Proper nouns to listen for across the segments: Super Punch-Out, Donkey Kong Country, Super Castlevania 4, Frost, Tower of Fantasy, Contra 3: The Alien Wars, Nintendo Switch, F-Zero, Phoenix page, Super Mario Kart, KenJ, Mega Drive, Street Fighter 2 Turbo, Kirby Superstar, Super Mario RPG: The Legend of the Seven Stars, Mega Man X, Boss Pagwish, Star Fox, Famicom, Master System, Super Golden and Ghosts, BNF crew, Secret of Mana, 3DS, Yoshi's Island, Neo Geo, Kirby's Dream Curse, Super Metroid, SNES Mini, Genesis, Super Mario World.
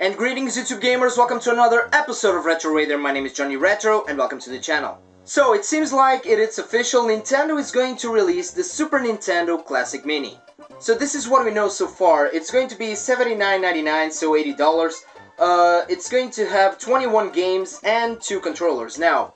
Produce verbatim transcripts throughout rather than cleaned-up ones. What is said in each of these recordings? And greetings YouTube gamers, welcome to another episode of Retro Raider. My name is Johnny Retro and welcome to the channel. So it seems like it is official, Nintendo is going to release the Super Nintendo Classic Mini. So this is what we know so far. It's going to be seventy-nine ninety-nine, so eighty dollars. Uh, it's going to have twenty-one games and two controllers. Now,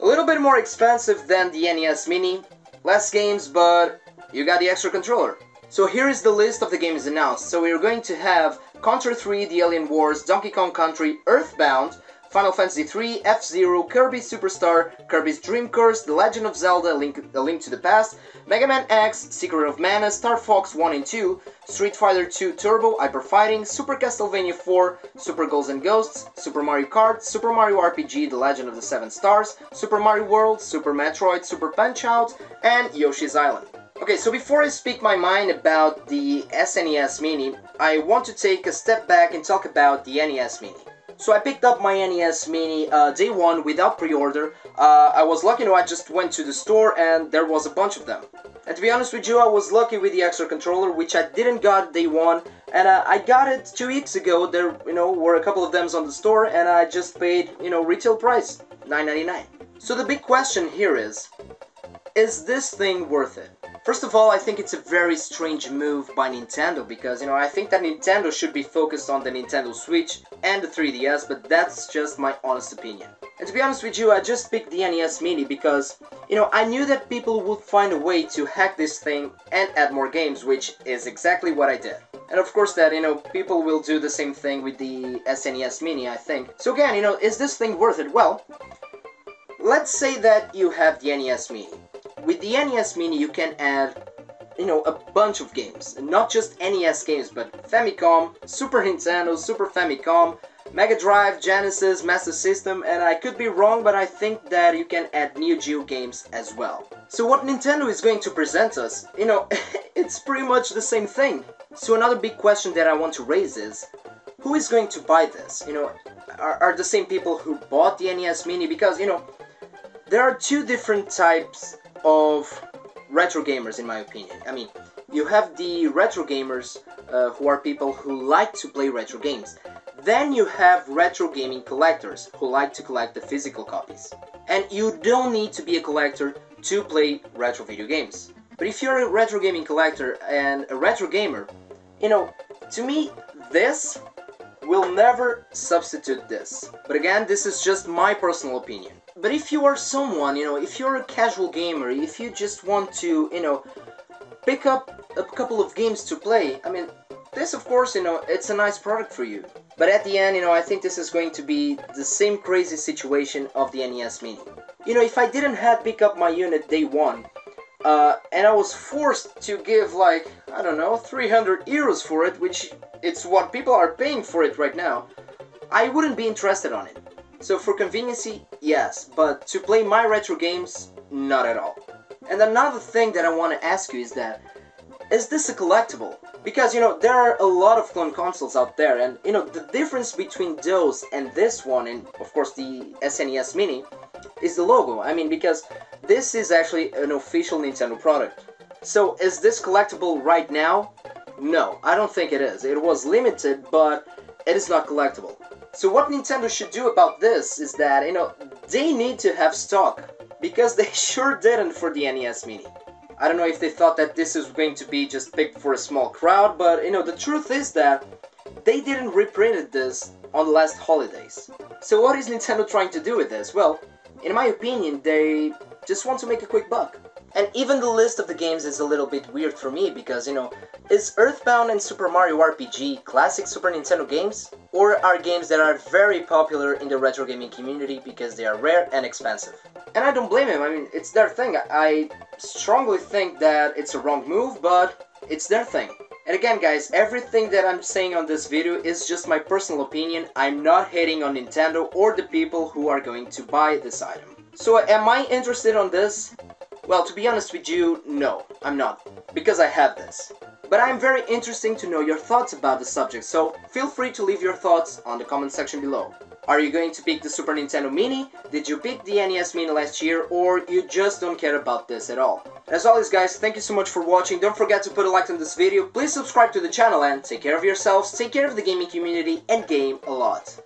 a little bit more expensive than the N E S Mini, less games, but you got the extra controller. So here is the list of the games announced. So we are going to have Contra three, The Alien Wars, Donkey Kong Country, Earthbound, Final Fantasy three, F-Zero, Kirby Superstar, Kirby's Dream Curse, The Legend of Zelda, A Link, A Link to the Past, Mega Man X, Secret of Mana, Star Fox one and two, Street Fighter two Turbo, Hyper Fighting, Super Castlevania four, Super Golden and Ghosts, Super Mario Kart, Super Mario R P G: The Legend of the Seven Stars, Super Mario World, Super Metroid, Super Punch-Out, and Yoshi's Island. Okay, so before I speak my mind about the S N E S Mini, I want to take a step back and talk about the N E S Mini. So I picked up my N E S Mini uh, day one without pre-order. Uh, I was lucky, no, I just went to the store and there was a bunch of them. And to be honest with you, I was lucky with the extra controller, which I didn't got day one. And uh, I got it two weeks ago. There, you know, were a couple of them on the store, and I just paid, you know, retail price, nine ninety-nine. So the big question here is, is this thing worth it? First of all, I think it's a very strange move by Nintendo because, you know, I think that Nintendo should be focused on the Nintendo Switch and the three D S, but that's just my honest opinion. And to be honest with you, I just picked the N E S Mini because, you know, I knew that people would find a way to hack this thing and add more games, which is exactly what I did. And of course that, you know, people will do the same thing with the S N E S Mini, I think. So again, you know, is this thing worth it? Well, let's say that you have the N E S Mini. With the N E S Mini you can add, you know, a bunch of games. Not just N E S games, but Famicom, Super Nintendo, Super Famicom, Mega Drive, Genesis, Master System, and I could be wrong, but I think that you can add Neo Geo games as well. So what Nintendo is going to present us, you know, it's pretty much the same thing. So another big question that I want to raise is, who is going to buy this? You know, are, are the same people who bought the N E S Mini? Because, you know, there are two different types of retro gamers, in my opinion. I mean, you have the retro gamers uh, who are people who like to play retro games. Then you have retro gaming collectors who like to collect the physical copies. And you don't need to be a collector to play retro video games. But if you're a retro gaming collector and a retro gamer, you know, to me, this will never substitute this. But again, this is just my personal opinion. But if you are someone, you know, if you're a casual gamer, if you just want to, you know, pick up a couple of games to play, I mean, this, of course, you know, it's a nice product for you. But at the end, you know, I think this is going to be the same crazy situation of the N E S Mini. You know, if I didn't have pick up my unit day one, uh, and I was forced to give, like, I don't know, three hundred euros for it, which it's what people are paying for it right now, I wouldn't be interested on it. So for conveniency, yes, but to play my retro games, not at all. And another thing that I want to ask you is that, is this a collectible? Because, you know, there are a lot of clone consoles out there, and, you know, the difference between those and this one, and of course the S N E S Mini, is the logo. I mean, because this is actually an official Nintendo product. So is this collectible right now? No, I don't think it is. It was limited, but it is not collectible. So what Nintendo should do about this is that, you know, they need to have stock, because they sure didn't for the N E S Mini. I don't know if they thought that this is going to be just picked for a small crowd, but, you know, the truth is that they didn't reprint this on the last holidays. So what is Nintendo trying to do with this? Well, in my opinion, they just want to make a quick buck. And even the list of the games is a little bit weird for me because, you know, is Earthbound and Super Mario R P G classic Super Nintendo games? Or are games that are very popular in the retro gaming community because they are rare and expensive? And I don't blame them, I mean, it's their thing. I strongly think that it's a wrong move, but it's their thing. And again, guys, everything that I'm saying on this video is just my personal opinion. I'm not hating on Nintendo or the people who are going to buy this item. So am I interested on this? Well, to be honest with you, no, I'm not, because I have this. But I'm very interested to know your thoughts about the subject, so feel free to leave your thoughts on the comment section below. Are you going to pick the Super Nintendo Mini? Did you pick the N E S Mini last year, or you just don't care about this at all? As always guys, thank you so much for watching, don't forget to put a like on this video, please subscribe to the channel and take care of yourselves, take care of the gaming community and game a lot.